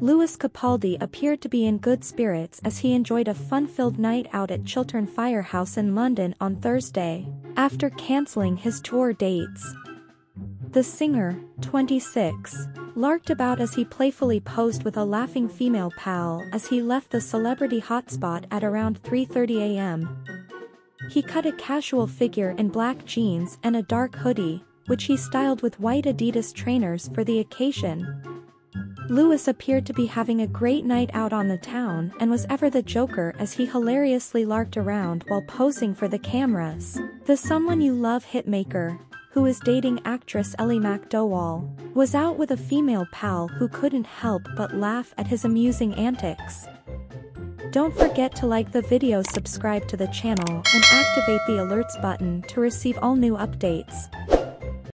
Lewis Capaldi appeared to be in good spirits as he enjoyed a fun-filled night out at Chiltern Firehouse in London on Thursday, after cancelling his tour dates. The singer, 26, larked about as he playfully posed with a laughing female pal as he left the celebrity hotspot at around 3:30 a.m. He cut a casual figure in black jeans and a dark hoodie, which he styled with white Adidas trainers for the occasion. Lewis appeared to be having a great night out on the town and was ever the joker as he hilariously larked around while posing for the cameras. The Someone You Love hitmaker, who is dating actress Ellie MacDowall, was out with a female pal who couldn't help but laugh at his amusing antics. Don't forget to like the video, subscribe to the channel, and activate the alerts button to receive all new updates.